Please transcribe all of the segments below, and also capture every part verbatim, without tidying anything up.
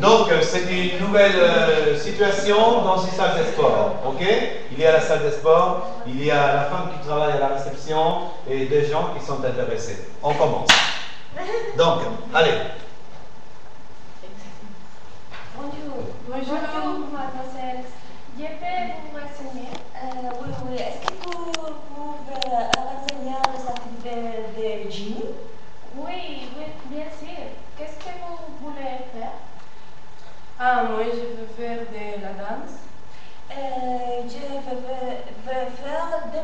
Donc, c'est une nouvelle situation dans une salle des sports, ok? Il y a la salle des sports, il y a la femme qui travaille à la réception et des gens qui sont intéressés. On commence. Donc, allez. Bonjour. Bonjour, mademoiselle. Je vais vous renseigner. Euh, oui, oui. Est-ce que vous pouvez renseigner les activités de Jimmy? Oui, bien sûr. Qu'est-ce que vous voulez faire? Ah, moi, je veux faire de la danse. Euh, je veux, veux faire de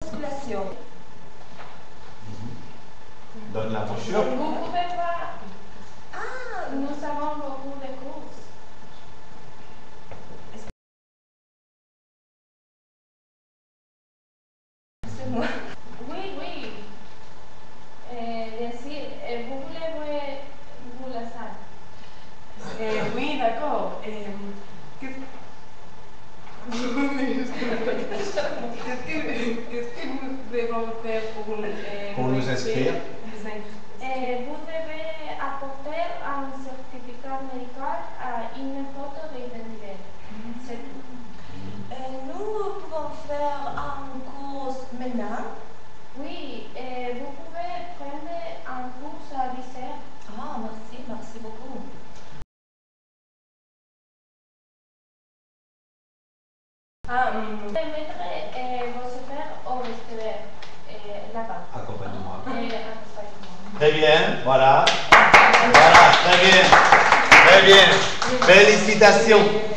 la musculation. Mm-hmm. Donne la posture. Vous pouvez voir. Ah, nous avons beaucoup de courses. C'est moi. Oui, oui. Eh, decir, eh, vous voulez vous la salle. Eh, oui, d'accord. Eh, qu'est-ce que nous devons faire pour eh, pour nous inscrire? Eh, vous devez apporter un certificat médical à une photo d'identité. Mm-hmm. eh, nous pouvons faire un cours maintenant. Oui, eh, vous pouvez prendre un cours à dix heures. Ah, merci, merci beaucoup. Ah, vous pouvez mettre eh, vos affaires au vestiaire eh, là-bas. Accompagne-moi. Eh, très bien, voilà. Voilà, très bien. Très bien. Félicitations.